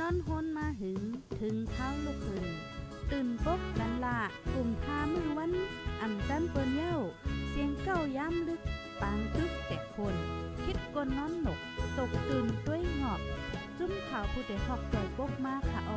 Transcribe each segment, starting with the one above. นอนฮนมาหึงถึงเท้าลูกหึงตื่นปกกันละกลุ่มทามือวันอ่ำจันเปิ้นเย้าเสียงเก้าย้ำลึกปางตึกแต่คนคิดกนนอนหนกตกตื่นด้วยหงอบจุ้มข่าวผู้เด็กหอกใจปกมากค่ะอ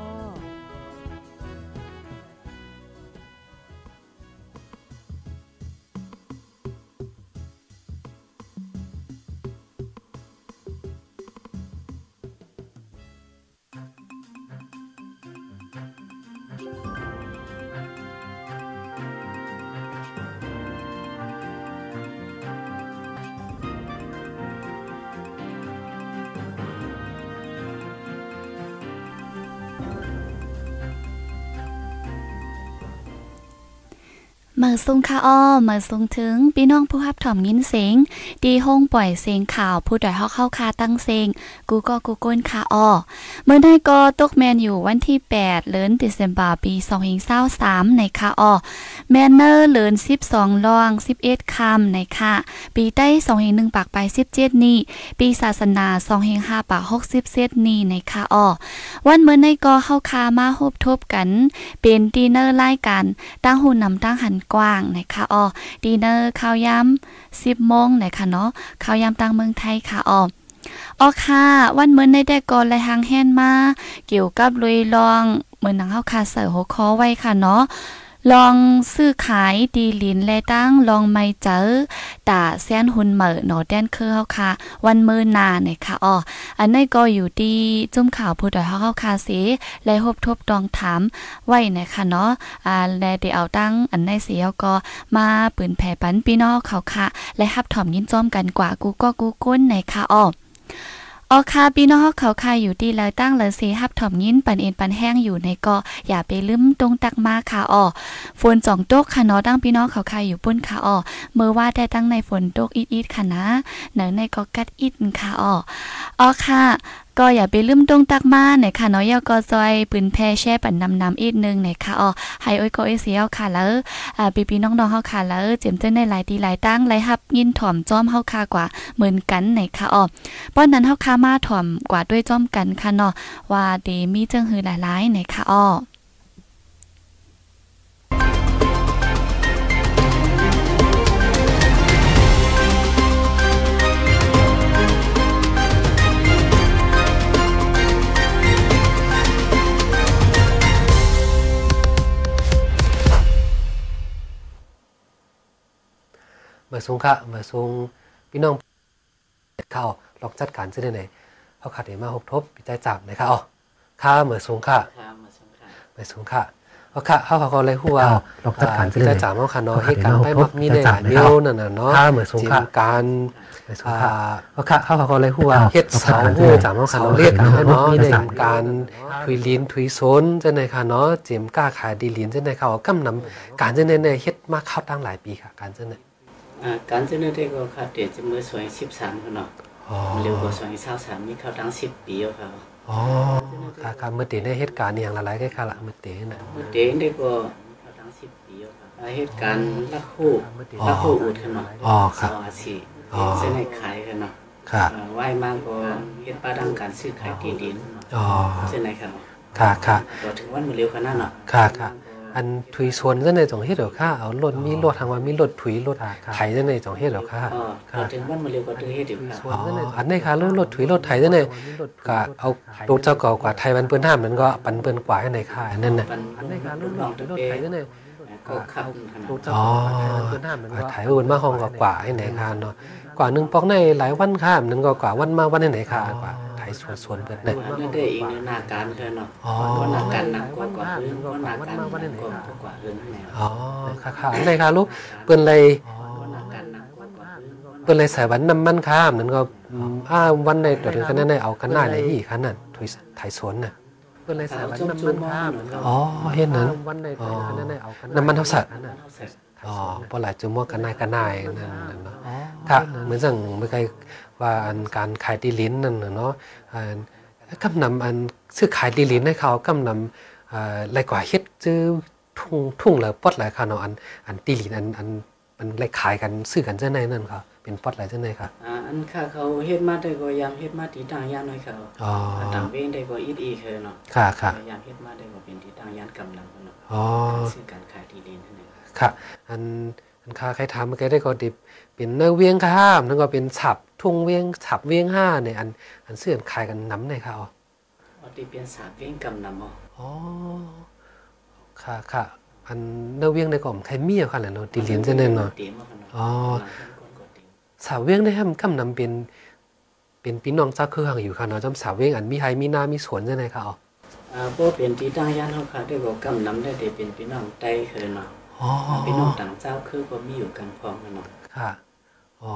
มาส่งค่ะอ้อมาส่งถึงพี่น้องผู้ฮับถ่อมยินเสียงดีห้องปล่อยเสียงข่าวผู้ด่อยฮอกเข้าคาตั้งเสียงกูก้นค่ะอ้อเมื่อได้ก็ตกแมนอยู่วันที่8เดือนธันวาคมปี2023ในค่ะอ้อแมนเนอร์เดือน12รอง11ค่ำในค่ะปีใต้2021ปากไป17นี้ปีศาสนา2025ปาก67นี้ในค่ะอ้อวันเมื่อได้ก็เข้าคามาฮบทบกันเป็นดินเนอร์รายการตั้งหูนำตั้งหันกว้างนะคะอ๋อดินเนอร์ข้าวย้ำ10 โมงนะคะเนาะข้าวย้ำต่างเมืองไทยค่ะอ๋อค่ะวันเมื่อในได้ก่อนเลยหางแห่นมาเกี่ยวกับลุยลองเหมือนหนังข้าวคาเสือหัวคอไว้ค่ะเนาะลองซื้อขายดีลินและตั้งลองไม่เจอแต่แซนหุ่นเหม่อหนอแดนเครือข้าวคาวันเมื่อนาเนี่ยค่ะอ๋ออันนี้ก็อยู่ดีจุ่มข่าวผู้ดอยข้าวคาสีและหบทบตองถามไว้เนี่ยค่ะเนาะและเดี๋ยวเอาตั้งอันในเสียก็มาปืนแผ่ปันพี่น้องเขาค่ะและฮับถ่อมยินจ้อมกันกว่ากูก้นเนี่ยค่ะอ๋อค่ะพี่น้องเขาค่ะอยู่ดีเลยตั้งเลยสีฮับถ่อมยิ้นปันเอ็นปันแห้งอยู่ในก็อย่าไปลืมตรงตักมาค่ะอ๋อฝนสองโต๊ะค่ะเนาะตั้งพี่น้องเขาค่ะอยู่ปุ้นค่ะอ๋อเมื่อว่าได้ตั้งในฝนโต๊ะอิดๆค่ะนะเนอในก็กัดอิดค่ะอ๋อค่ะก็อย่าไปลืมตรงตักมาไหนค่ะเนาะยาก็ซอยปืนแพร่แช่ปั่นนำอีกนึงไหนค่ะอ๋อให้โอ้ยก็เอเซียค่ะแล้วพี่น้องๆเฮาค่ะแล้วเจียมเจ้าในหลายดีหลายตั้งหลายฮับยินถ่อมจ้อมเฮาค่ะกว่าเหมือนกันไหนค่ะอ๋อป้อนนั้นเฮาค่ะมาถ่อมกว่าด้วยจ้อมกันค่ะเนาะว่าดีมีเจ้าหือหลายๆไหนค่ะอ๋อมาสูงค่ะมาสูงพี่น้องข่าวลองจัดการซื้อได้ไหนเขาขาดเดี๋ยวมาหกทบปีใจจับนะครับอ๋อค่ะมาสูงค่ะมาสูงค่ะเขาค่ะเขาเขาเลยหัวลองจัดการซื้อได้จ่าเมื่อคันน้อยให้การไปมักมีได้หลายนิ้วนั่นน่ะเนาะค่ะมาสูงค่ะการเขาค่ะเขาเขาเลยหัวเฮ็ดเสาหัวจ่าเมื่อคันน้อยเรียกการเนาะมีได้การถุยลิ้นถุยโซนเจ้าในค่ะเนาะเจียมกล้าขายดีลิ้นเจ้าในเขากำนำการเจ้าในเฮ็ดมากเข้าตั้งหลายปีค่ะการเจ้าในการเสนอได้ก็ค่ะเดี๋ยวจะมือสวย13คนเนาะเร็วกว่า23นี่เขาตั้ง10 ปีแล้วค่ะอ๋อการเมื่อเดี๋ยวได้เหตุการณ์อย่างหลายๆได้ค่ะละเมื่อเดี๋ยวนะเมื่อเดี๋ยวได้ก็เขาตั้ง10 ปีแล้วค่ะเหตุการณ์ลักคู่อุดขนาดอ๋อค่ะเส้นในขายกันเนาะค่ะไหวมากก็เหตุป้าดังการซื้อขายที่ดินอ๋อเส้นในค่ะค่ะก็ถึงวันมือเร็วขนาดเนาะค่ะอันถุยชวนจะในสองเฮ็ดหรอค่ะเอารถมีรถทางวันมีรถถุยรถไถจะในสองเฮ็ดหรอค่ะก็ถึงวันมาเร็วกว่าเฮ็ดเดี๋ยวค่ะอันนี้ค่ะรถถุยรถไถจะในก็เอารถเจ้าเก่ากว่าไทยมันเปื้อนห้ามนั้นก็ปันเปื้อนกว่าให้ในค่ะนั่นน่ะอันนี้ค่ะรถถุยรถไถจะในก็ขับรถเจ้าเก่าไทยมันเปื้อนห้ามนั้นก็ไถบนมาห้องกว่าให้ในค่ะเนาะกว่าหนึ่งปอกในหลายวันข้ามนั้นก็กว่าวันมาวันไหนค่ะกว่าส่วนเปิดเนี่ยนั่นได้อีกหน้าการเธอเนาะก็หน้าการหนักกว่าเรื่องก็หน้าการกว่าเรื่องแนวอ๋อค่ะในค่ะลูกเปิดเลยสายวันน้ำมันข้ามนั้นก็วันในตัวถึงขนาดในเอาขนาดไหนอีกขนาดถุยถ่ายสวนน่ะเปิดเลยสายวันน้ำมันข้ามอ๋อเห็นนั้นน้ำมันทับสัตว์อ๋อพอหลายจุ่มว่าขนาดนั่นเนาะค่ะเหมือนสั่งไม่ใครว่าอันการขายดีลิ้นนั่นเนาะกำนำอันซื้อขายดีลิ้นให้เขากำนำอะไรกว่าเฮ็ดจื้อทุ่งเลยปดหลายค่ะเนาะอันตีลิ้นอัน มันเลขขายกันซื้อกันเจ้าในนั่นค่ะเป็นป๊อตอะไรเจ้าในค่ะอันค่ะเขาเฮ็ดมาได้ก็ยามเฮ็ดมาตีต่างยานน้อยเขาต่างเว้นได้ก็อีดอีเขาเนาะค่ะยามเฮ็ดมาได้ก็เป็นตีต่างยานกำลังเนาะซื้อการขายที่ดินนั่นเองค่ะอันค่ะใครถามเมื่อกี้ได้ก็ดิบเป็นเนื้อเวียงข้ามนั่นก็เป็นฉับทุ่งเวียงฉับเวียงห้าเนี่ยอันซื้อขายกันน้ำในค่ะอ๋อตีเป็นสาบเวียงกำน้ำอ๋อค่ะค่ะอันเนื้อเวียงในกล่อมใครเมี่ยค่ะแหละเนาะตีเหรียญเจ้าเนี่ยเนาะอ๋อสาบเวียงได้ให้มันกำนำเป็นพี่น้องเจ้าคือห่างอยู่ค่ะเนาะจำสาบเวียงอันมีไฮมีนามีสวนเจ้าเนี่ยค่ะอ๋อเพราะเป็นตีต่างย่านเขาค่ะได้บอกกำนำได้แต่เป็นพี่น้องไต้เคยเนาะอ๋อพี่น้องต่างเจ้าคือก็มีอยู่กันพร้อมกันเนาะค่ะอ๋อ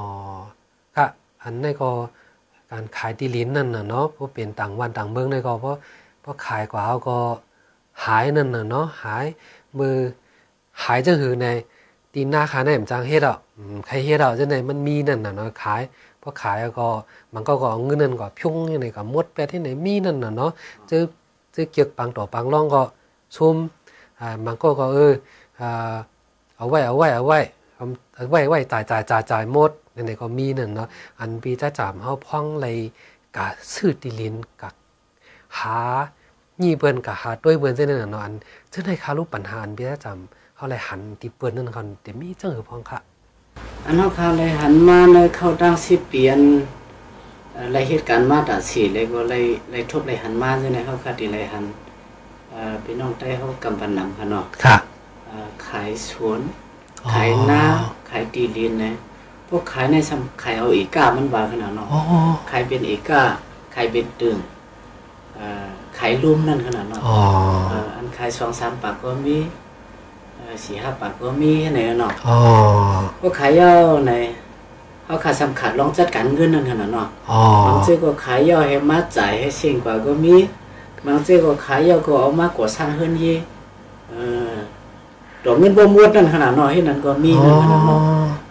ค่ะอันนี้ก็การขายตีเหรียญนั่นน่ะเนาะเพราะเป็นต่างวันต่างเมืองได้ก็เพราะขายกว่าเขาก็หายนั่นน่ะเนาะหายมือหายจะหือในตีหน้าขาในผมจางเฮ็ดอ่ะใครเฮ็ดอ่ะจะในมันมีนั่นน่ะเนาะขายพอขายก็มันก็เอาเงินนั่นก็พุ่งที่ไหนก็มดแปดที่ไหนมีนั่นน่ะเนาะจะเกี่ยวปังต่อปังร่องก็ซุ่มมันก็เอาไว้จ่ายหมดในก็มีนั่นเนาะอันปีจะจามเขาพ่องเลยกะซื้อตีลินกะหายี่เบิร์นกะหาด้วยเบิร์นเส้นนั่นเนาะอันเจ้าในคารุปัญหาอันปีจะจามเขาเลยหันตีเบิร์นนั่นเขาเดี๋ยวมีเจ้าหือพ่องค่ะอันเขาเลยหันมาเลยเขาตั้งสิเปลี่ยนอะไรเหตุการณ์มาตัดสีเลยก็เลยทุบเลยหันมาเจ้าในเขาคดีเลยหันพี่น้องใต้เขากำปั้นหนังค่ะเนาะค่ะขายสวนขายนาขายตีลินนะพวกขายในซ้ำขายเอาเอก้ามันบาขนาดเนาะขายเป็นเอก้าขายเป็นตึงขายลุ่มนั่นขนาดเนาะอันขาย2-3ปากก็มี4-5ปากก็มีแค่ไหนเนาะพวกขายย่อในเขาขาดสำคัญลองจัดการเงินนั่นขนาดเนาะบางเจ้าก็ขายย่อให้มัดจ่ายให้เสี่ยงกว่าก็มีบางเจ้าก็ขายย่อก็เอามากกว่าสร้างเฮือนยี่ดอกเงินบ่มวดนั่นขนาดเนาะที่นั่นก็มีนั่นขนาดเนาะ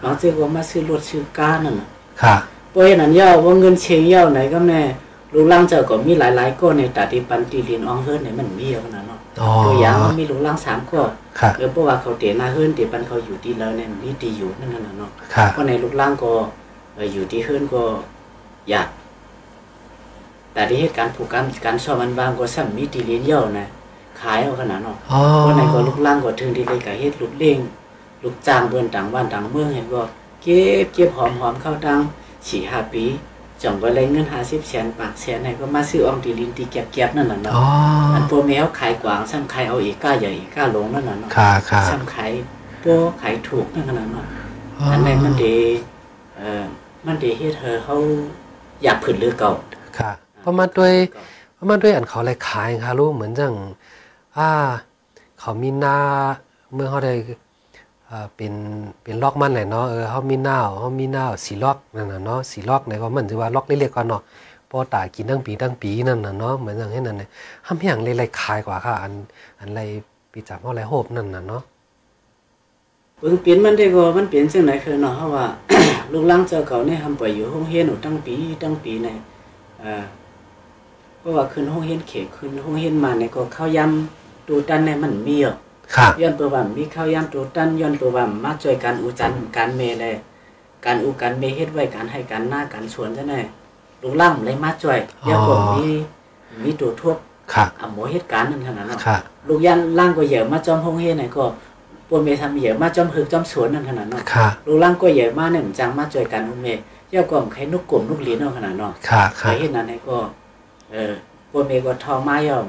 บางเจ้าก็มาซื้อรถซื้อการนั่นน่ะค่ะเพราะนั้นย่อว่าเงินเชียงย่อไหนก็แน่ลูกล่างเจ้าก็มีหลายๆก้อนในตาดีปันตีลินอ่องเฮิร์นเนี่ยมันมีขนาดเนาะตัวอย่างมันมีลูกล่าง3 ก้อนเดี๋ยวเพราะว่าเขาเตะนาเฮิร์นเตะปันเขาอยู่ดีแล้วเนี่ยนี่ดีอยู่นั่นขนาดเนาะเพราะในลูกล่างก็อยู่ดีเฮิร์นก็อยากแต่ที่เหตุการณ์ผูกการชอบมันบางก็ซ้ำมีตีลินย่อนะขายเอาขนาดเนาะเพราะในก็ลูกล่างก็ถึงดีเลยกับเฮ็ดลูกเลี้ยงลูกจ้างเบือนต่างบ้านต่างเมืองเห็นบ่เก็บหอมเข้าตัง4-5 ปีจ่องก็เลยเงิน50 แสนปากแสนไหนก็มาซื้อออมตีลินตีเก็บนั่นน่ะเนาะอันโปรแมวขายกวางซ้ำขายเอาเอก้าใหญ่เอก้าหลงนั่นน่ะเนาะซ้ำขายโป้ขายถูกนั่นขนาดเนาะอันไหนมันเดมันเดเฮ็ดเธอเขาอยากผืนเลือเก่าค่ะประมาณด้วยอันเขาเลยขายค่ะรู้เหมือนจังเขามีหน้าเมื่อเขาได้เป็นล็อกมันเลยเนาะเขามีหน้าสีล็อกนั่นน่ะเนาะสีล็อกในว่ามันจะว่าล็อกเล็กๆก่อนเนาะพอตากินตั้งปีนั่นน่ะเนาะเหมือนอย่างให้นั่นเลยห้ามอย่างเลยขายกว่าค่ะอันไรปีจับเขาไรโหบนั่นน่ะเนาะเบื้องเปลี่ยนมันได้ก็มันเปลี่ยนเช่นไรคือเนาะเพราะว่าลูกล้างเจ้าเก่าเนี่ยทำไปอยู่ห้องเฮียนตั้งปีในเพราะว่าคืนห้องเฮียนเขตคืนห้องเฮียนมาในก็เข้าย้ำดูดันในมันมีอ่ะย้อนตัวว่ามีข้าวย่ำตัวตั้นย้อนตัวว่ามาช่วยการอุจันการเมย์เลยการอุการเมย์เฮ็ดไว้การให้การหน้าการสวนใช่ไหมลูกล่างเลยมาช่วยย้อนตัวมีตัวทุบอ่ำหมอเฮ็ดการนั่นขนาดนั้นลูกย่างล่างก็เยอะมาจอมห้องเฮ็ดไหนก็ปนเมย์ทำเยอะมาจอมหือจอมสวนนั่นขนาดนั้นลูกล่างก็เยอะมาเนี่ยจังมาช่วยการอุเมย์ย้อนกล่อมใครนกกลุ่มนกหลีนั่นขนาดนั้นใครเฮ็ดนั้นไหนก็ปนเมย์ก็ทอไม้ย่อม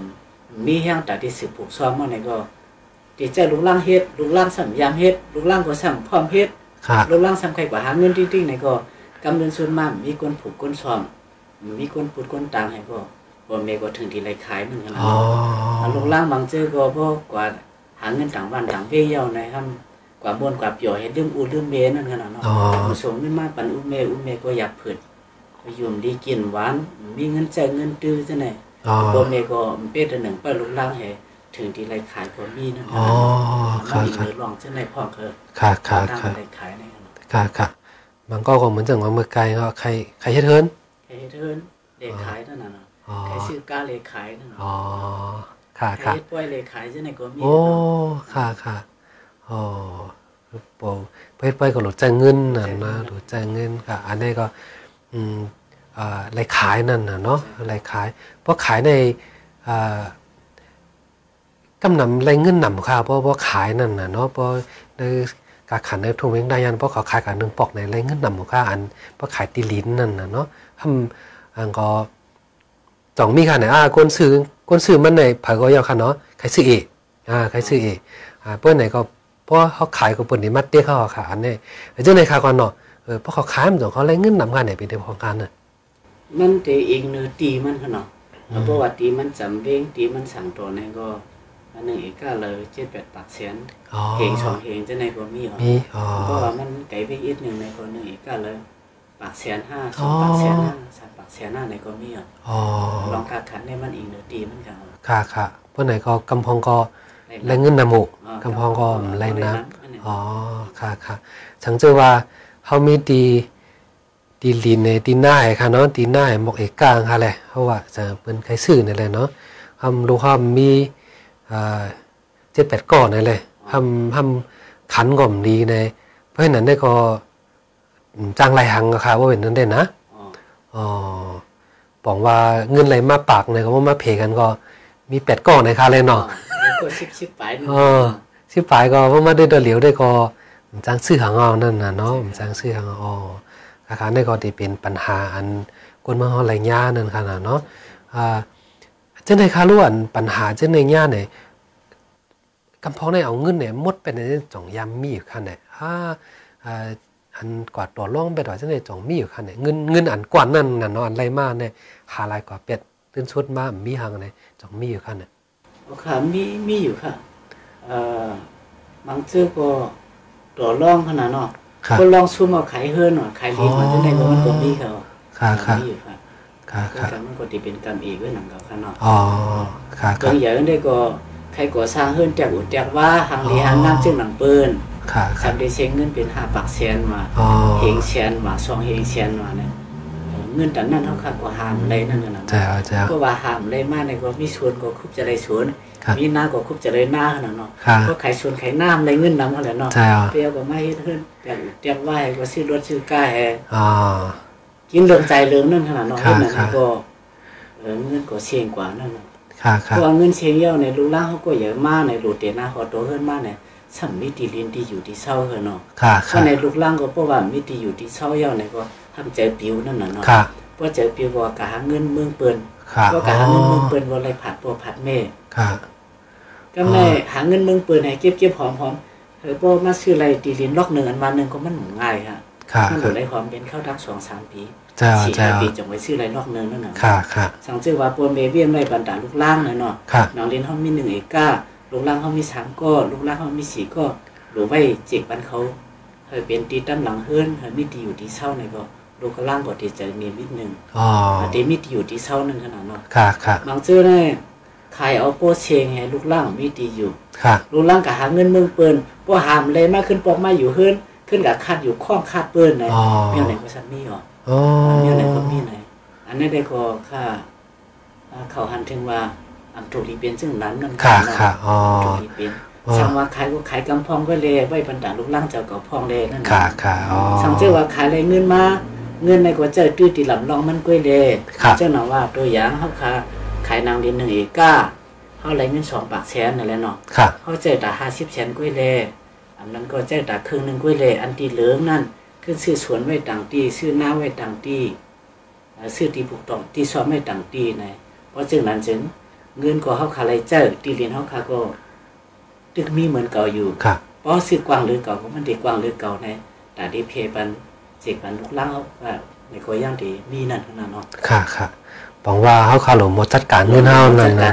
มีแห้งแต่ที่สืบผูกซ้อมมันไหนก็ติดใจลูกล่างเฮ็ดลูกล่างสั่งยามเฮ็ดลูกล่างก็สั่งพร้อมเฮ็ดลูกล่างสั่งใครกว่าหาเงินติ้งๆไหนก็กำเนินส่วนมากมีคนผูกคนซ้อมมีคนปูดคนต่างไหนก็บ่เมก็ถึงที่ไรขายมันขนาดนั้นลูกล่างบางเจ้าก็พอกว่าหาเงินต่างบ้านต่างเพี้ยในห้ำกว่าบนกว่าเปียวเฮ็ดเรื่องอูเรื่องเมนั่นขนาดนั้นผู้ชมไม่มากปันอูเมก็อยากผืดยุ่มดีกินหวานมีเงินใจเงินตื้อจะไหนบ่เมก็เป็ดหนึ่งไปลูกล่างเหยถึงที่ไรขายก็มีนั่นนะมันมีเนื้อรองเช่นไรพ่อคือตั้งไรขายในนั้นค่ะมันก็เหมือนจังว่าเมื่อไกลก็ใครเฮ็ดเทินเลขขายนั่นน่ะใครซื้อกล้าเลขขายนั่นน่ะใครเฮ็ดป้วยเลขขายเช่นไรก็มีโอ้ค่ะ เพื่อก็หลุดใจเงินน่ะนะหลุดใจเงินค่ะอันนี้ก็อะไรขายนั่นน่ะเนาะอะไรขายเพราะขายในกำนำไรเงินหนำค่ะเพราะขายนั่นน่ะเนาะเพราะในกาขันในทุ่งเวียงได้ยันเพราะเขาขายกับนึงปอกในไรเงินหนำค่ะอันเพราะขายตีลิ้นนั่นน่ะเนาะทำอันก็สองมีค่ะไหนคนซื้อมันในผักก็ยาวค่ะเนาะขายซื้อเอขายซื้อเอเพื่อนไหนก็เพราะเขาขายกับปุ่นในมัดเตี้ยเขาขายเนี่ยเจ้าในขายก่อนเนาะเพราะเขาขายมันส่งเขาไรเงินหนำค่ะไหนเป็นเรื่องของการน่ะมันแต่เองเนื้อตีมันขนาดเพราะว่าตีมันจำเบ้งตีมันสั่งตัวนั่นก็อันหนึ่งอีกก็เลย7-8 ปากเสียนเฮง2 เฮงจะในก็มีเพราะว่ามันไก่ไปอีกหนึ่งในก็หนึ่งอีกก็เลยปากเสียน 5 2 ปากเสียน 5 3 ปากเสียน 5ในก็มีลองการขันได้มันอีกเนื้อตีมันขนาดค่ะเพราะไหนก็กำพองก็ไรเงินน้ำหกกำพองก็ไรน้ำค่ะฉันจะว่าเขามีตีลินในตีหน้าค่ะเนาะตีหน้าหมกเอกกลางค่ะเลยเพราะว่าจะเป็นใครซื้อในเลยเนาะทำลูกห้ามมี7-8 ก้อนในเลยทำขันก่อมดีในเพราะฉะนั้นได้ก็จ้างไรหังค่ะว่าเป็นนั้นได้นะบอกว่าเงินไรมาปากในก็ว่ามาเพกันก็มี8 ก้อนในค่ะเลยเนาะชิบปลายก็ว่ามาได้ตัวเหลียวได้ก็จ้างซื้อหางเอานั่นน่ะเนาะจ้างซื้อหางเอาค่ะนี่ก็จะเป็นปัญหาอันคนมาห่อไหลย่านั่นค่ะเนาะเจ้าในค่ะล้วนปัญหาเจ้าในย่าเนี่ยกำพองในเอาเงินเนี่ยมดเป็นในจ่องยามมีอยู่ค่ะเนี่ยอันกว่าตัวล่องไปต่อเจ้าในจ่องมีอยู่ค่ะเนี่ยเงินอันกว่านั่นน่ะเนาะอันไรมากเนี่ยหาลายกว่าเป็ดตื้นชุดมากมีหางเนี่ยจ่องมีอยู่ค่ะเนี่ยค่ะมีอยู่ค่ะบางเจ้าก็ตัวล่องขนาดเนาะก็ลองซูมเอาขายเฮือนหน่อยขายดีมันจะได้ก็มันก็มีเขามีอยู่ค่ะก็มันก็ตีเป็นกรรมอีกด้วยหนังเขาข้างนอกก็อย่างนั้นได้ก็ใครก่อสร้างเฮือนแจกอุดแจกว่าหางดีหางน้ำซึ่งหนังปืนทำได้เซ็งเงินเป็น5 ปากเสียนมาเฮงเสียนมา2 เฮงเสียนมาเนี่ยเงินแต่นั่นเขาขาดกว่าหามอะไรนั่นกันนะก็ว่าหามอะไรมากในก็มีชวนก็คุบจะได้ชวนมีหน้าก็คุบจะได้หน้าขนาดเนาะก็ขายชวนขายหน้าอะไรเงินน้ำเขาแหละเนาะเปรี้ยวก็ไม่เพิ่นเตรียมไหวก็ซื้อรถซื้อก้าแฮกินเรื่องใจเรื่องนั่นขนาดเนาะเงินนั้นก็เงินก็เสี่ยงกว่านั่นเพราะเงินเสี่ยงเยอะในรูล่างเขาก็เยอะมากในรูเตน่าเขาโตเพิ่นมากเนี่ยสมมิติลินที่อยู่ที่เศร้าเฮนเนาะข้างในรูล่างก็เพราะว่ามิติอยู่ที่เศร้าเยอะในก็ทำใจปิวนั่นน่ะเนาะว่าใจปิวว่ากะหาเงินเมืองเปิลว่ากะหาเงินเมืองเปิลว่าอะไรผัดตัวผัดแม่ก็แม่หาเงินเมืองเปิลให้เก็บหอมเออพวกมาซื้ออะไรตีลินล็อกหนึ่งอันวันหนึ่งก็มันง่ายค่ะมันอยู่ในความเป็นเข้าทัก2-3 ปี4-5 ปีจงไว้ซื้ออะไรล็อกหนึ่งนั่นน่ะสั่งซื้อว่าปนเบเบี้ยมในบรรดาลูกล่างเลยเนาะน้องลินเขามี1 เอกาลูกล่างเขามี3 ก้อลูกล่างเขามี4 ก้อหรือไว้เจ็บบันเขาเออเป็นตีตั้มหลังเฮือนเออมีตีอยู่ตีเศร้าในก็ลูกล่างก็ตีใจมีนิดนึงตีมีตีอยู่ตีเศร้านึงขนาดเนาะบางซื้อเนี่ยขายเอาโป้เชงให้ลูกล่างมีตีอยู่ลูกล่างกับหาเงินเมืองเปิลว่าหามเลยมากขึ้นปอกมาอยู่ขึ้นกับคาดอยู่ข้องคาดเปิ้ลไหนมีอะไรก็สั่นมีหรอมีอะไรก็มีไหนอันนี้ได้ก็ค่าเขาหันถึงว่าอันถูกรีเบียนซึ่งนั้นนั่นค่ะถูกรีเบียนสั่งว่าขายก็ขายกำพองก็เลยไว้บรรดาลูกล่างเจ้าก็พองเลยนั่นค่ะสั่งเจ้าว่าขายอะไรเงินมาเงินในก็เจ้าตื้อตีหลับลองมันก็เลยเจ้าหน่าว่าตัวอย่างเขาค่ะขายนางดิน1 เอกาเขาอะไรเงิน2 ปากเสียนนั่นแหละเนาะเขาเจ้าแต่50 เสียนก็เลยอันนั้นก็เจ้าตาครึ่งหนึ่งกุ้ยเลยอันตีเหลืองนั่นขึ้นซื้อสวนไว้ต่างตีซื้อหน้าไว้ต่างตีซื้อตีผูกต่องตีซ้อมไว้ต่างตีในเพราะจึงนั้นจึงเงินก็เข้าคาไรเจ้าตีเรียนเข้าคาก็ตึกมีเหมือนเก่าอยู่เพราะซื้อกวางหรือเก่าก็มันตีกวางหรือเก่าในแต่ดีเพย์ปันเสกปันลูกล่างเขาในก็ย่างตีมีนั่นขนาดเนาะค่ะบอกว่าเข้าคาหลงหมดจัดการเงินเท่านั้นนะ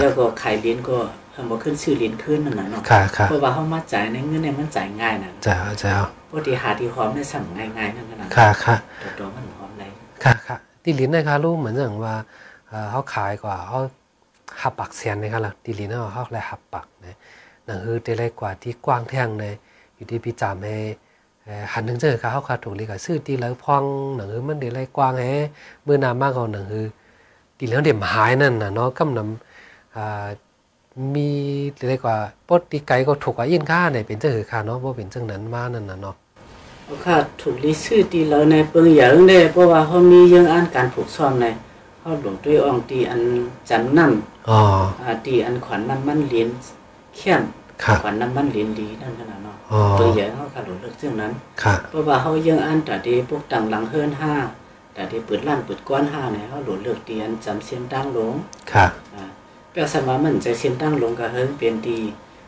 แล้วก็ขายเรียนก็ทำบ่ขึ้นชื่อลิ้นขึ้นนั่นน่ะเนาะเพราะว่าเขามาจ่ายในเงินเนี่ยมันจ่ายง่ายนะเจ้าปกติหาที่หอมได้สั่งง่ายๆนั่นนะค่ะตัวมันหอมเลยค่ะที่ลิ้นนะคะลูกเหมือนอย่างว่าเขาขายกว่าเขาหับปักเสียนนะคะล่ะที่ลิ้นเขาเลยหับปักเนี่ยหนังคือได้ไรกว่าที่กว้างแท่งเลยอยู่ที่พิจามให้หันถึงเจอเขาขาดถูกเลยกับซื้อที่แล้วพองหนังคือมันได้ไรกว้างให้เมื่อนามากกว่าหนังคือที่แล้วเด็มหายนั่นน่ะเนาะกำนำ มีอะไรกว่าปดตีไก่ก็ถูกกว่ายินค่าเนี่ยเป็นเจ้าหือค่าเนาะเพราะเป็นเจ้านั้นมานั่นนะเนาะค่ะถูกลิซื่อตีเราในเปิงอย่างได้เพราะว่าเขามียังอ่านการผูกซ่อมในเขาหลวงด้วยองตีอันจำนั่นตีอันขวัญน้ำมันเหรียญเขี้ยนขวัญน้ำมันเหรียญดีนั่นขนาดเนาะเปิงอย่างเขาค่ะหลวงเลือกเรื่องนั้นเพราะว่าเขายังอ่านแต่ดีพวกต่างหลังเฮิร์นห้าแต่ดีปืนลั่นปืนก้อนห้าเนี่ยเขาหลวงเลือกตีอันจำเสียนตั้งลงค่ะเปรียบเสมือนมันจะเสียนตั้งลงกับเฮิร์นเปลี่ยนดี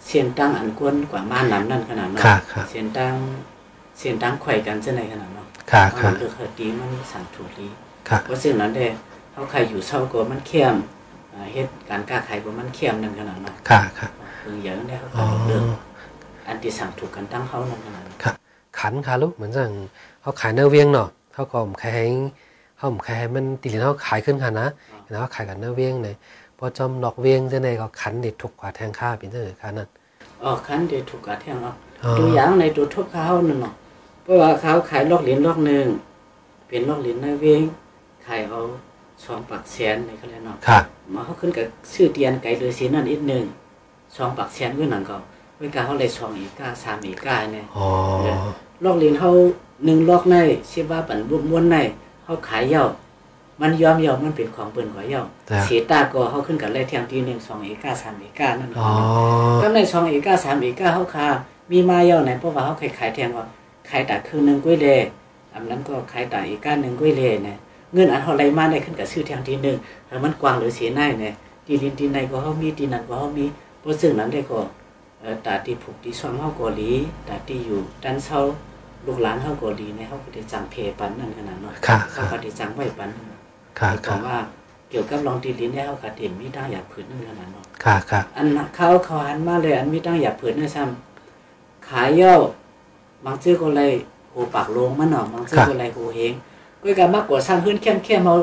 เสียนตั้งอันกวนกว่าม่านน้ำนั่นขนาดเนาะเสียนตั้งไข่กันเช่นไรขนาดเนาะมันเลือกเฮตีมันสั่งถูกลีเพราะเช่นนั้นเด้เขาไข่อยู่เศร้าก็มันเข้มเฮ็ดการกล้าไข่ก็มันเข้มนั่นขนาดเนาะคืออย่างนี้เขาเลือกอันที่สั่งถูกกันตั้งเขานั่นขนาดขันค่ะลูกเหมือนอย่างเขาขายเนื้อเวียงเนาะเขาก็ขายให้มันตีเขาขายขึ้นค่ะนะแล้วเขาขายกันเนื้อเวียงเลยพอจอมนอกเวียงเช่นไรเขาขันเด็ดถูกกว่าแทงค่าเป็นเช่นไรค่ะนั่นอ๋อขันเด็ดถูกกว่าแทงเนาะตัวอย่างในตัวทุบเขานั่นเนาะเพราะว่าเขาขายลอกเหรียญลอกหนึ่งเปลี่ยนลอกเหรียญในเวงขายเอาสองปักแสนในเขาเลยเนาะมาเขาขึ้นกับชื่อเตียนไก่เลยสีนั่นอีกหนึ่งสองปักแสนเว้นหนังเขาเว้นการเขาเลยสองอีกาสามอีกาเนี่ยลอกเหรียญเขาหนึ่งลอกในเชื่อว่าปั่นม้วนในเขาขายเย่ามันยอมเย่ามันเป็นของเปิ่นขวายเย่าเสียตาก็เขาขึ้นกับเลขเทียมที่หนึ่งสองอีกาสามอีกานั่นเองก็ในสองอีกาสามอีกาเขาขามีมาเย่าไหนเพราะว่าเขาขายแทงว่าขายตาครึ่งหนึ่งกุ้ยเล่อันนั้นก็ขายตาอีกก้านหนึ่งกุ้ยเล่เนี่ยเงินอันเท่าไรมาได้ขึ้นกับชื่อแทงทีหนึ่งแล้วมันกว้างหรือเสียหน้าเนี่ยตีดินตีในก็เขามีตีนันก็เขามีเพราะซึ่งนั้นได้ก็ตาตีผูกตีซ้อมเขาเกาหลีตาตีอยู่ด้านเช่าลูกหลานเขาเกาหลีเนี่ยเขาปฏิจังเพปันนั่นขนาดนั้นเขาปฏิจังไหวปันแต่ว่าเกี่ยวกับลองตีดินได้เขาขาดเด่นมีตั้งหยาบผืนนั่นขนาดนั้นอันเขาหันมาเลยอันมีตั้งหยาบผืนเนี่ยซ้ำขายเย่าบางชื่อคนไรโหปากลงมันหนอบางชื่อคนไรโหเฮงก็การมากกว่าสร้างพื้นเข้มเอา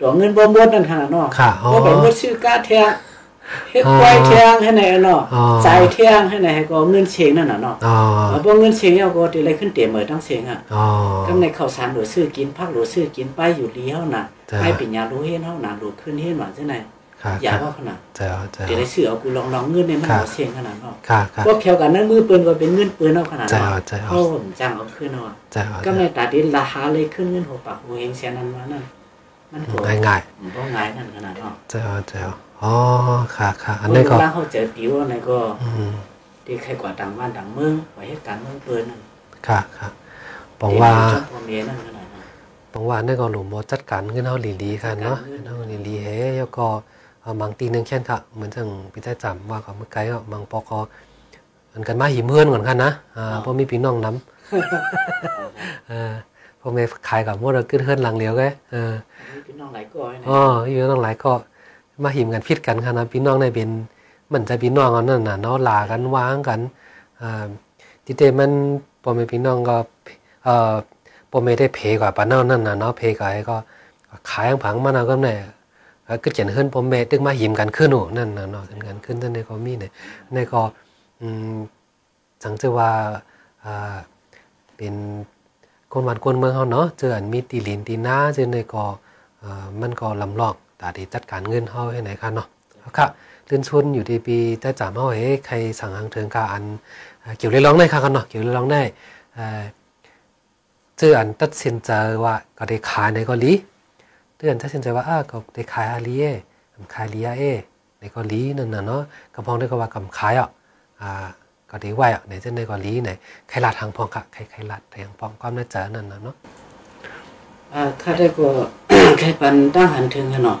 ตัวเงินบ่มดนั่นขนาดนอกก็แบบมดชื่อก้าเทียงเฮ็ดไว้เทียงให้ไหนนอกใจเทียงให้ไหนก็เงินเชงนั่นน่ะนอกพวกเงินเชงเอาก็ตีอะไรขึ้นเตะเหมือตั้งเชงอ่ะก็ในข่าวสารหรือซื้อกินพักหรือซื้อกินป้ายอยู่เลี้ยวน่ะให้ปิญญารู้เฮ็ดเท่าหนาหรือขึ้นเฮ็ดหวานเช่นไรอย่าว่าขนาดเดี๋ยวได้เสือเอากูลองเงินในมันเอาเสียงขนาดนอกพวกแขวกันนั่นมือปืนก็เป็นเงินปืนเอาขนาดนอกเขาผมจ้างเอาขึ้นนอกก็ในตาดินราคาเลยขึ้นเงินหัวปากหัวเฮงเสียนั้นมานั่นมันง่ายผมก็ง่ายนั่นขนาดนอกอ๋อค่ะอันนี้ก็ร่างเขาเจอผิวอะไรก็ที่ใครกว่าต่างบ้านต่างเมืองไว้เหตุการณ์เมืองปืนนั่นค่ะบอกว่านี่ก็หลวงพ่อจัดการเงินเอาหลีดีค่ะเนาะหลีดีเฮ้ยก็บางตีหนึ่งเช่นค่ะเหมือนอย่างพี่ได้จำว่ากับเมื่อไกลก็บางปอกอันกันมาหิมเพื่อนก่อนค่ะนะเพราะมีพี่น้องน้ำพอเมย์ขายกับมดเราขึ้นเพื่อนหลังเลี้ยวแกพี่น้องหลายก้อนอ๋อพี่น้องหลายก้อนมาหิมกันพิดกันค่ะนะพี่น้องในเป็นมันจะพี่น้องกันนั่นน่ะเนาะลากันว้างกันทีเดียมันพอเมย์พี่น้องก็พอเมย์ได้เพกว่าปานนั่นน่ะเนาะเพกไอ้ก็ขายผังมันเอาก็เนี่ยก็เขียนขึ้นผมเมตึกมาหิมกันขึ้นหนูนั่นนะเนาะเป็นกันขึ้นท่านในก็มีเนี่ยในก็สังเจอว่าเป็นคนวันคนเมืองเขาเนาะเจออันมีตีลินตีน้าเจอในก็มันก็ลำลอกแต่ที่จัดการเงินเขาให้ไหนค่ะเนาะค่ะเรื่องชวนอยู่ที่ปีแต่จ่าเมื่อไหร่ใครสั่งทางเทิงการอันเกี่ยวเรื่องร้องได้ค่ะกันเนาะเกี่ยวเรื่องร้องได้เจออันตัดสินใจว่าก็ได้ขายในก็ลีเดือนถ้าเช่นใจว่าก็ได้ขายอาลีเอขายลีอาเอในกอลีนั่นน่ะเนาะกำพองได้ก็ว่ากำขายก็ได้ไหวในเช่นในกอลีไหนใครลัดทางพองค่ะใครลัดทางพองความน่าเจอนั่นน่ะเนาะข้าได้ก็ใครปันตั้งหันถึงกันเนาะ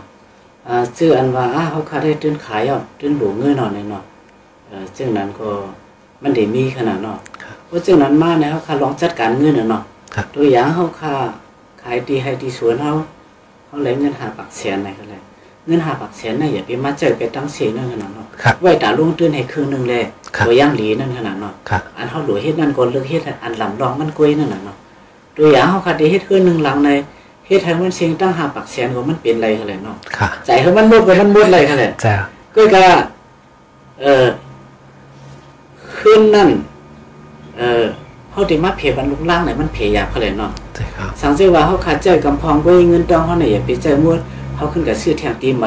ชื่ออันว่าเขาข้าได้ตื่นขายตื่นหลวงเงื่อนหน่อยหน่อยซึ่งนั้นก็มันได้มีขนาดเนาะเพราะซึ่งนั้นมากนะเขาข้าลองจัดการเงื่อนเนาะตัวอย่างเขาข้าขายดีให้ดีสวนเขาอะไรเงินหาปักเสียนอะไรก็เลยเงินหาปักเสียนน่ะอย่าไปมาเจอไปตั้งเสียนั่นขนาดเนาะไว้แต่ลุงตื้นให้คืนหนึ่งเลยตัวย่างหลีนั่นขนาดเนาะอันเขาหลวงเฮ็ดนั่นก่อนเลือกเฮ็ดอันลำรองมันกล้วยนั่นน่ะเนาะตัวอย่างเขาคดีเฮ็ดคืนหนึ่งหลังในเฮ็ดทางมันเสียงตั้งหาปักเสียนของมันเป็นไรกันเลยเนาะใจเขามันมุดไปมันมุดอะไรกันเลยก็จะคืนนั่นเขาตีมาเพียบันลุกล่างไหนมันเพียยาเขาเลยเนาะสังเกตว่าเขาขาดใจกำพองด้วยเงินตองเขาไหนอย่าไปใจม้วนเขาขึ้นกับชื่อแทงตีเม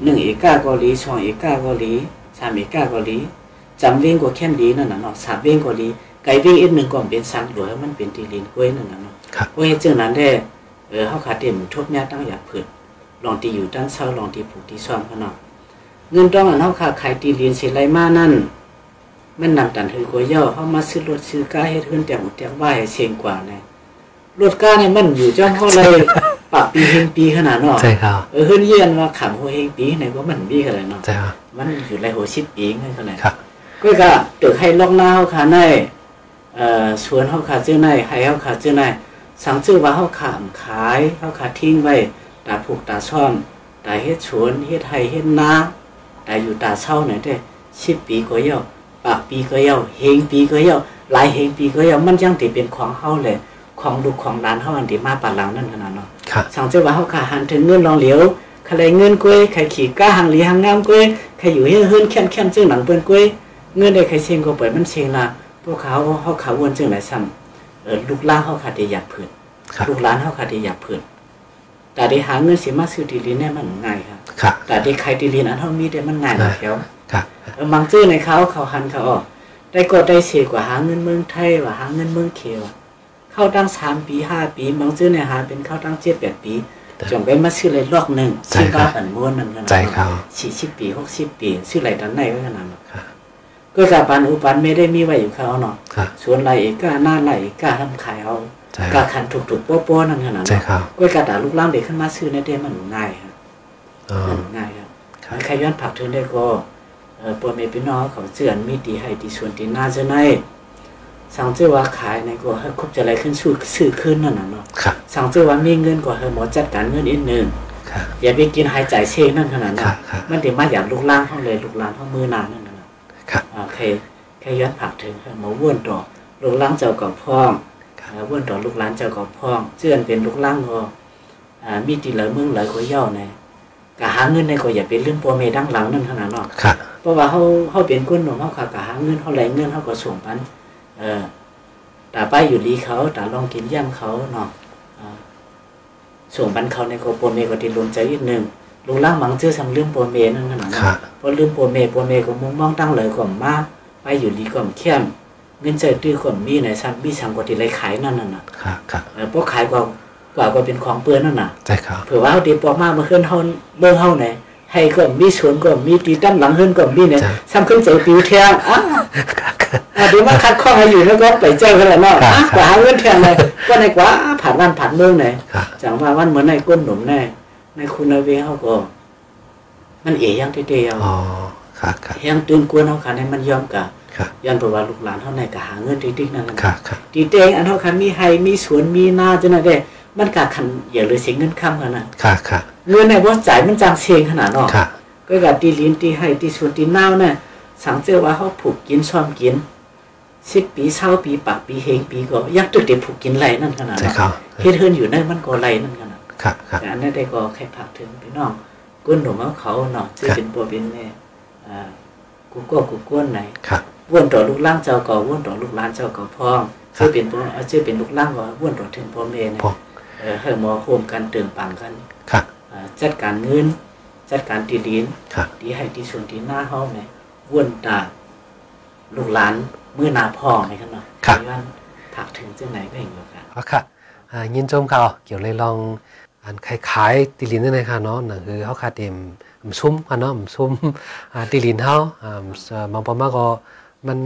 อ 1เอกาเกาหลี2เอกาเกาหลี3เอกาเกาหลีจำเว้งกว่าแค่นดีนั่นน่ะเนาะ3เว้งเกาหลีไก่เว้งอีก1กล่องเป็น3ตัวมันเป็นที่ลินกล้วยนั่นน่ะเนาะโอ้ยจังนั้นแท้เฮาขาดเต็มทบญาติตั้งอยากเพิ่นลองที่อยู่ตั้งเช้าลองที่ผูกที่ซ่อมเขาเนาะเงินต้องเฮาค้าขายที่ลินเสร็จไรมานั่นมันนำตันเฮาก็ย่อเฮามาซื้อรถซื้อกาเฮ็ดเฮือนแต่หมดแต่ว่าให้เสียงกว่าแน่รถกาเนี่ยมันอยู่จ้องเฮาเลยปะปีเฮงปีขนาดเนาะใช่ครับเฮือนเยี่ยนว่าขำโหเฮงปีไหนว่ามันมีขนาดเนาะใช่ครับมันอยู่ไรโหชิดปีเงี้ยขนาดครับก็ตึกให้ล็อกหน้าเฮาขาในสวนเฮาขาซื้อในให้เฮาขาซื้อในสั่งซื้อว่าเฮาขามขายเฮาขาทิ้งไว้ตาผูกตาซ่อมตาเฮ็ดสวนเฮ็ดไทยเฮ็ดนาตาอยู่ตาเศร้าหน่อยได้ชิดปีก็ย่อปากปีก็ย่อเฮงปีก็ย่อหลายเฮงปีก็ย่อมันยังติดเป็นของเฮาเลยของลูกของร้านเฮาอันที่มาปานหลังนั่นขนาดเนาะสั่งเจ้าว่าเฮาขาหันถึงเงินรองเหลียวใครเงินกล้วยใครขี่ก้าหังหลีหังงามกล้วยใครอยู่เฮือนแค้นแค้นซึ่งหนังเปิ้นกล้วยเงินได้ใครเชงก็เปิดมันเชงละพวกเขาเฮาขาวนจึงหลายซ้ำลูกล้านเฮาขาได้อยากเพิ่นลูกล้านเฮาขาได้อยากเพิ่นแต่ได้หาเงินสิมาซื้อดีลินเนี่ยมันง่ายครับแต่ได้ใครดีลินอันเฮามีได้มันง่ายกว่าเขาบางชื่อในเขาหันเขาออกได้กดได้เสียกว่าหาเงินเมืองไทยว่าหาเงินเมืองเขียวเข้าตั้ง3 ปี5 ปีบางชื่อในหาเป็นเข้าตั้ง7-8 ปีจงไปมาซื้อเลยลอกหนึ่งซื้อบ้าปั่นม้วนนั่นขนาด40 ปี60 ปีซื้อไรด้านในก็ขนาดก็จะปันอุปันไม่ได้มีไว้อยู่เขาเนาะสวนไรเอกาหน้าไรเอกาทำขายเอากาขันถูกๆโป๊ะๆนั่นขนาดก็กระดาษลูกล่างเด็กขึ้นมาซื้อในเดือนมันง่ายครับง่ายครับใครย้อนผักเทินได้ก็ปวดเมพี่น้องเขาเจือนมีดีให้ดีส่วนดีหน้าเจ้าในสั่งเจ้าว่าขายในก็ให้คบจะอะไรขึ้นสู้ซื้อขึ้นนั่นน่ะเนาะสั่งเจ้าว่ามีเงินกว่าให้หมอจัดการเงินอีกหนึ่งอย่าไปกินหายใจเชงนั่นขนาดนั้นมันเดี๋ยวมาอย่างลูกล่างห้องเลยลูกล่างห้องมือนานนั่นน่ะใครย้อนผักถึงหมอว่วนต่อลูกล่างเจ้ากับพ่องว่วนต่อลูกล่างเจ้ากับพ่องเจือนเป็นลูกล่างก็มีดีหลายเมืองหลายก็ย่อในกะหาเงินในก็อย่าเป็นเรื่องปวดเมดั้งหลังนั่นขนาดเนาะเพราะว่าเขาเป็นก้นหนุ่มเขาขากะหาเงินเขาไหลเงินเขาก็ส่งปันตาป้ายอยู่ลีเขาตาลองกินย่ำเขาเนาะส่งปันเขาในโกโปเมก็ติดลมใจนิดนึงลุงล่างมังเชื่อทำเรื่องโปเมนั่นขนาดนั้นเพราะเรื่องโปเมก็มุ่งมั่งตั้งเลยกล่อมมากไปอยู่ลีกล่อมเข้มเงินใจตื้อกล่อมมีในชั้นมีสั่งกว่าติดไรขายนั่นน่ะเพราะขายกว่าเป็นของเปื้อนนั่นน่ะเผื่อว่าเขาตีปอกมากมาเคลื่อนเขาเรื่องเขาไหนให้ก็มีสวนก็มีตีตั้มหลังเฮิรนก็มีเนี่ยซ้ำขึ้นใจปิวเทียงเดี๋ยวมาคัดข้อให้อยู่แล้วก็ไปเจ้ากันแหละเนาะกว่าหาเงินเทียงเลยก็ในกว่าผ่านวันผ่านเมืองไหนจังว่าวันเหมือนในก้นหนุ่มแน่ในคุณนายเวงเขาก็มันเอ๋ยังเตี้ยๆยังตื่นกวนเขาขาในมันยอมกับยันประวัติลูกหลานเท่าไหร่กับหาเงินติ๊กนั่นนั่นตีเต้งอันเท่ากันมีไฮมีสวนมีนาจังเลยมันกะขันอย่าเลยเสียเงินค้ำกันนะเงินในว่าจ่ายมันจางเชงขนาดนอกก็กะตีลิ้นตีให้ตีส่วนตีเน่าเนี่ยสั่งเจ้าว่าเขาผูกกินซ้อมกิน10 ปี20 ปีปากปีเฮงปีก็ยักษ์ตัวเด็กผูกกินไรนั่นขนาดนั้นเฮ็ดเฮินอยู่ในมันก็ไรนั่นขนาดแต่อันนั้นได้ก็แค่ผักถึงพี่น้องก้นหนุ่มเขาเนาะจะเป็นบัวเป็นเนี่ยกูก้นไหนว่นต่อลูกล่างเจ้าก่อว่นต่อลูกล้านเจ้าก่อพ่อชื่อเป็นลูกล่างว่าว่นต่อถึงพ่อเมย์เนี่ยให้หมอโฮมกันเติมปังกันจัดการเงินจัดการตีดินตีให้ตีส่วนตีหน้าห้องไหมว่วนตาลูกหลานเมื่อนาพ่อไหมครับเนาะที่ว่าถักถึงจังไหนก็เห็นอยู่กันอ๋อค่ะยินชมเขาเกี่ยวเลยลองอันคล้ายๆตีดินนั่นเลยค่ะเนาะนั่นคือเขาคาเต็มซุ้มค่ะเนาะซุ้มตีดินเขาบางประมาณก็มัน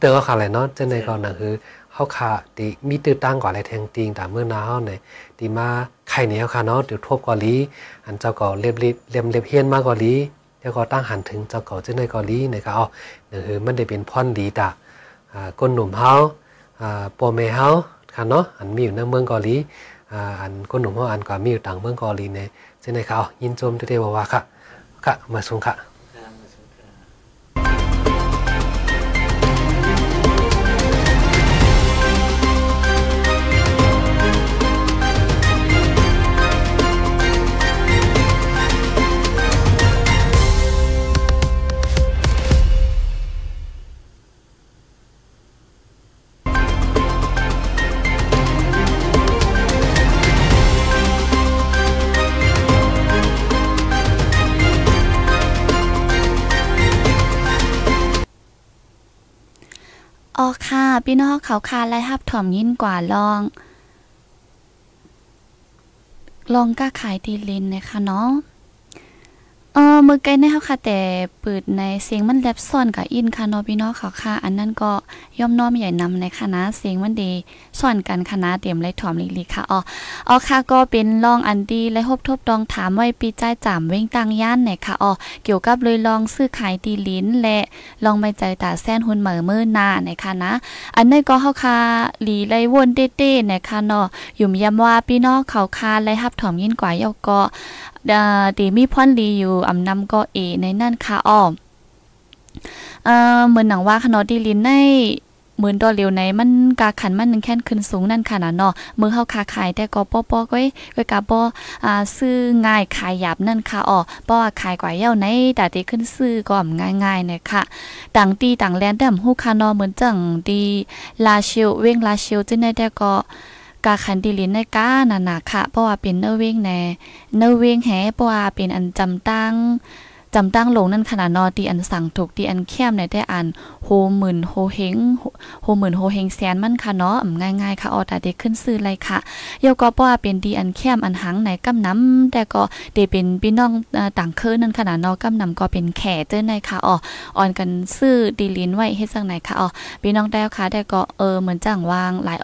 เตอค่ะอะไรเนาะจังไหนก็นั่นคือเขาขาดีมีตื้อตั้งก่อนอะไรแทงติงแต่เมื่อน้าเนี่ยดีมาไข่เหนียวค่ะเนาะเดี๋ยวทบกอลีอันเจ้าก่อเล็บเฮียนมากกอลีเดี๋ยวก็ตั้งหันถึงเจ้าก่อเจ้าในกอลีเนี่ยก็เอาเนี่ยคือมันได้เป็นพ่อนดีตาก้นหนุ่มเฮาปอเมเฮาค่ะเนาะอันมีอยู่ในเมืองกอลีอันก้นหนุ่มเฮาอันก็มีอยู่ต่างเมืองกอลีเนี่ยเจ้าในเขายินชมเทวาวาค่ะค่ะมาส่งค่ะ พี่น้องเขาคาไล่ฮับถ่อมยิ่งกว่าลองก็ขายดีลินนะคะเนาะมือไกลในเขาค่ะแต่เปิดในเสียงมันแลบซ่อนกับอินค่ะเนาะพี่น้องเขาค่ะอันนั้นก็ย่อมน้อมใหญ่นำในคณะเสียงมันดีซ่อนกันคณะเตรียมไรถ่อมลีๆค่ะอ๋อค่ะก็เป็นลองอันดีและทบทบดองถามไว้ปีใจจ่ามเว้งตังย่านไหนค่ะอ๋อเกี่ยวกับเลยลองซื้อขายดีลิ้นและลองไปใจตาแซนหุ่นเหม่อเมื่อนาไหนค่ะนะอันนั้นก็เขาค่ะลีไรวนเต้ๆไหนค่ะเนาะอยู่มยำว่าพี่น้องเขาค่ะไรฮับถ่อมยิ่งกว่าเยาก็ตีมีพ่อนลีอยู่อำนำก็เอในนั่นค่ะเหมือนหนังว่าขนอดีลินในเหมือนดอเร็วในมันกาขันมันนึงแค่นขึ้นสูงนั่นค่ะนะเนาะมือเข้าคาขายแต่ก็ป้อๆก้อยกาป้อซื้อง่ายขายหยาบนั่นค่ะป้อขายกว่าเย้าในแต่ตีขึ้นซื้อก็ง่ายๆเนี่ยค่ะต่างตีต่างแลนแต่หูคานอเหมือนจังดีลาเชลเว้งลาเชลจึงได้แต่ก็กาขันดีลินในก้าหนาๆค่ะเพราะว่าเป็นเนื้อเว้งแน่เนื้อเว้งแห่เพราะว่าเป็นอันจำตั้งลงนั่นขนาดนอตีอันสั่งถูกตีอันแคบในแต่อันโฮหมื่นโฮเฮงแสนมันค่ะเนาะง่ายๆค่ะออตาเด็กขึ้นซื้อเลยค่ะเยาก็เพราะว่าเป็นดีอันแคบอันหังไหนกำน้ำแต่ก็เดเป็นพี่น้องต่างเคิร์นั่นขนาดนอกำน้ำก็เป็นแข่เจ้าในค่ะอ่อนกันซื้อดีลิ้นไว้ให้สักไหนค่ะพี่น้องได้ค่ะแต่ก็เหมือนจังวางหลาย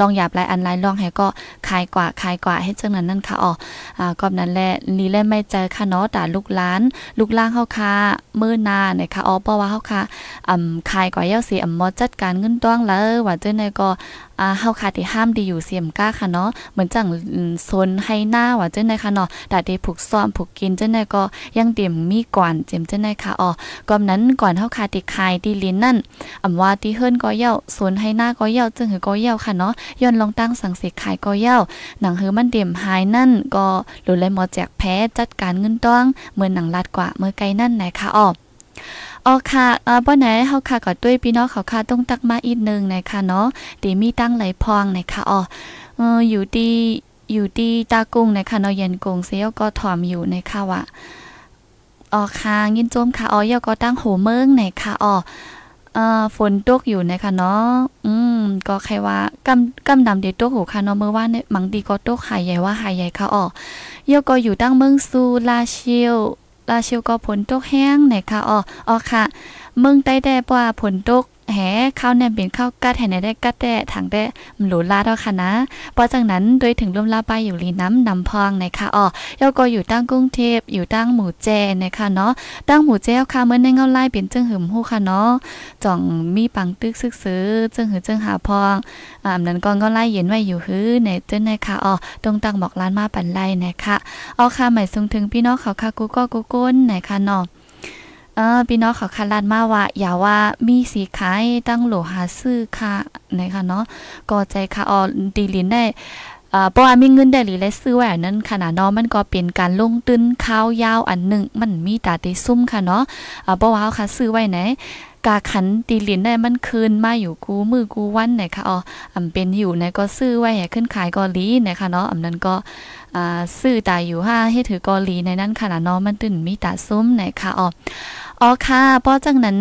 ลองหยาบหลายอันหลายลองให้ก็ขายกว่าให้จังนั้นนั่นค่ะก็นั้นแหละลีเล่นไม่เจอค่ะเนาะแต่ลูกล้างเข้าค้าเมื่อนาเนี่ยค่ะเพราะว่าเข้าค้าขายก่อยเย้าเสียมอจัดการเงินต้องแล้วว่าเจ้าในก็เข้าค้าที่ห้ามดีอยู่เสียมก้าค่ะเนาะเหมือนจังซนให้หน้าว่าเจ้าในค่ะเนาะแต่เดผูกซ้อมผูกกินเจ้าในก็ยังเตรียมมีก่อนเจียมเจ้าในค่ะก่อนนั้นก่อนเข้าค้าที่ขายดีลิ้นนั่นว่าที่เฮิร์นก่อยเย้าซนให้หน้าก่อยเย้าจึงหือก่อยเย้าค่ะเนาะย้อนลองตั้งสังเสกขายก่อยเย้าหนังหือมันเดี่ยมหายนั่นก็หลุดเลยมอแจกแพ้จัดการเงินต้องเหมือนหนังลัดกว่าเมื่อไกลนั่นไหนคะอ๋อค่ะบ่ไหนเฮาค่ะก็ด้วยพี่น้องเขาค่ะต้องตักมาอีกนึงไหนค่ะเนาะตีมีตั้งไหลพองไหนค่ะอยู่ดีตากุ้งไหนค่ะเนาะเย็นกงเซียวก็ถอมอยู่ในค่ะวะอ๋อค่ะยินโจมค่ะเยาก็ตั้งโหเมืองไหนค่ะฝนตกอยู่นะคะเนาะก็ใครว่ากำดำเด็ดตกหูค่ะเนาะเมื่อว่าเนี่ยมังดีก็ตกหายใหญ่ว่าหายใหญ่ค่ะเยาก็อยู่ตั้งเมืองซูลาเชียวก็ผลตกแห้งไหนค่ะอ๋อค่ะเมืองใต้ได้ป่ะผลตกแห่ข้าวแหนมเป็นข้าวกัดแห่ไหนได้กัดแต่ถังได้หลูลาดเอาค่ะนะพอจากนั้นโดยถึงลมลาไปอยู่รีน้ำพองไหนค่ะเยาก็อยู่ตั้งกุ้งเทพอยู่ตั้งหมูแจไหนค่ะเนาะตั้งหมูแจค่ะเมื่อในเงาไล่เป็นจึงหืมหูค่ะเนาะจ่องมีปังตึกซึกซื้อจึงหืมจึงหาพองนั้นก็เงาไล่เย็นไว้อยู่หื้อไหนเจ้าไหนค่ะตรงตั้งบอกร้านมาปั่นไล่ไหนค่ะค่ะหมายส่งถึงพี่น้องเขาค่ะกูก็กูก้นไหนค่ะเนาะพี่น้องเขาคันลานมาว่าอย่าว่ามีสีขายตั้งโหลหาซื้อค่ะนะคะเนาะก็ใจค่ะดีลินได้เพราะว่ามีเงินได้หรือไรซื้อแหวนนั้นขนาดน้องมันก็เป็นการลงตื้นข้าวยาวอันหนึ่งมันมีตาตีซุ่มค่ะเนาะเพราะว่าเขาซื้อไว้ไหนกาขันตีลินได้มันคืนมาอยู่กูมือกูวันไหนค่ะเป็นอยู่ไหนก็ซื้อไว้ให้ขึ้นขายกอลีไหนค่ะเนาะนั้นก็ซื้อตายอยู่ห้าให้ถือกอลีในนั้นขนาดน้องมันตื่นมีตาซุ่มไหนค่ะค่ะเพราะจากนั้น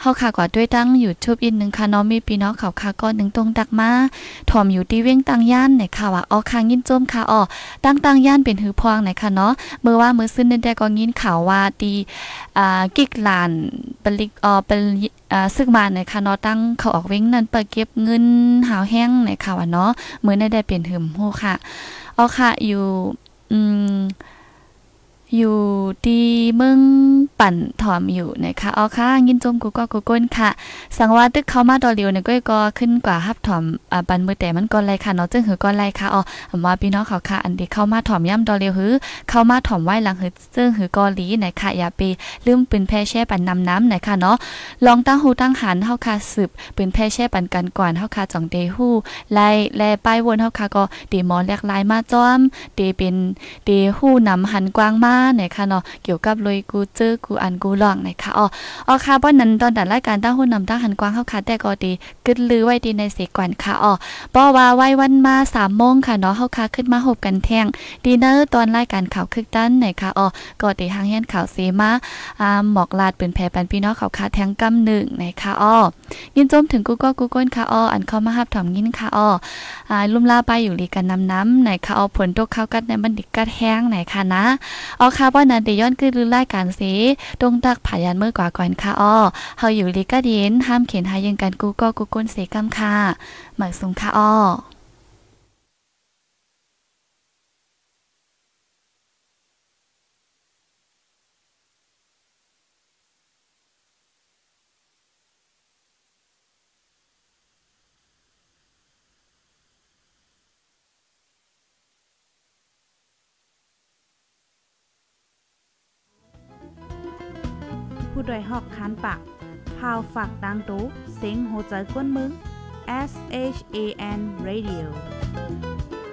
เขาค่ะกว่าด้วยตั้งอยู่ทูบอินหนึ่งค่ะน้องมีปีน้องเขาค่ะก้อนหนึ่งตรงดักมาถอมอยู่ที่เว้งตังย่านไหนค่ะว่าค่ะยินโจมค่ะตั้งย่านเป็นหือพองไหนค่ะเนาะเมื่อว่ามือซึ้นได้ก็ยินข่าวว่าตีกิกลานปลิกเป็นซึ่งมาไหนค่ะเนาะตั้งเขาออกเว้งนั้นไปเก็บเงินหาวแห้งไหนค่ะว่าเนาะมือได้เป็นหืมโหค่ะค่ะอยู่ดีเมืองปั่นถอมอยู่นะคะค่ะยินจมกูก็กูก้นค่ะสังว่าตึกเขามาดอเรียวเนี่ยก็ขึ้นกว่าฮับถอมปันมือแต่มันก้อนไรค่ะเนาะจึงหือก้อนไรค่ะว่าพี่น้องเขาค่ะอันเด็กเข้ามาถอมย่ำดอเรียวหือเข้ามาถอมไหวหลังหือจึงหือก้อนลีไหนค่ะอย่าไปลืมปืนแพร่แช่ปันน้ำไหนค่ะเนาะลองตั้งหูตั้งหันเฮาค่ะสืบปืนแพร่แช่ปันกันก่อนเฮาค่ะจ่องเดหูไล่แล่ป้ายวนเฮาค่ะก็เดมอนแหลกลายมาจ้อมเดเป็นเดหูนำหันกว้างมาไหนค่ะเนาะเกี่ยวกับเลยกูเจอกู กูอันกูลองนะคะอ๋อค่ะบ่นั้นตอนดันรายการตั้งหุ่นนำตั้งหันกว้างเข้าค่ะแต่ก็ดีกึดลือไว้ดีในเสกวันค่ะอ๋อบ่ว่าไว้วันมา3โมงค่ะเนาะเข้าค่ะขึ้นมาหบกันแท่งดีเนอร์ตอนรายการข่าวคึกตั้นไหนค่ะอ๋อก็ดีทางเฮียนข่าวเสมาหมอกลาดปืนแผ่ปันพี่น้องข่าวค่ะแท่งกำหนึ่งนะคะอ๋อยินจมถึงกูก็กูก้นค่ะอ๋ออันเข้ามาหับถอมยินค่ะอ๋อลุ่มลาไปอยู่ลีกันน้ำไหนค่ะเอาผลตกข้าวกัดในบันดิกัดแห้งไหนค่ะนะเอาค่ะว่านันเดย้อนคือลือไล่การสีตรงตักผายันเมื่อกว่าก่อนค่ะอ้อเฮาอยู่ลีกัดเย็นห้ามเขียนหายังกันกูก็กูก้นเสกำค่ะหมักสุงค่ะอ้อผู้โดยหอกคันปากพาวฝากดังตู้เสียงโหใจกวนมึง S H A N Radio